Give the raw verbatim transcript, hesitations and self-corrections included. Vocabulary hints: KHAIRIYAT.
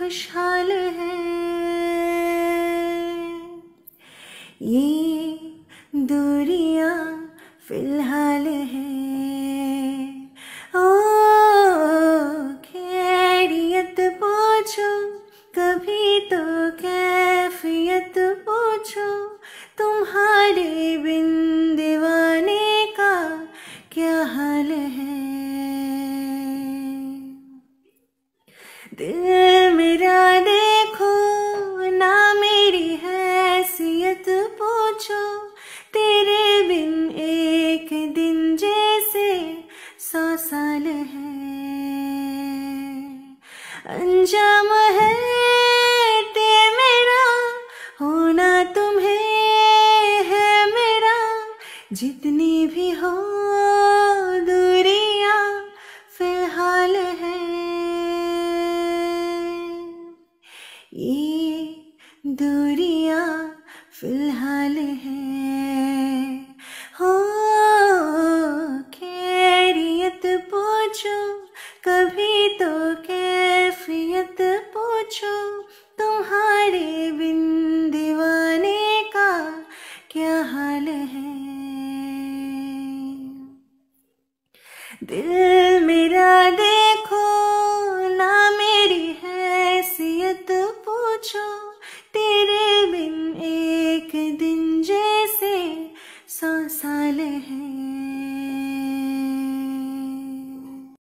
खुशहाल है। ये दूरियां फिलहाल है। ओ खैरियत पूछो कभी तो कैफियत पूछो, तुम्हारे बिन दीवाने का क्या हाल है। दिल मेरा देखो ना मेरी हैसियत पूछो, तेरे बिन एक दिन जैसे सौ साल है। अंजाम है ते मेरा होना तुम्हें है मेरा, जितनी भी हो दूरियां फिलहाल है। ये दूरियां फिलहाल है। हो खैरियत पूछो कभी तो कैफियत पूछो, तुम्हारे बिन दीवाने का क्या हाल है। दिल मेरा देखो ना मेरी हैसियत पूछो, तेरे बिन एक दिन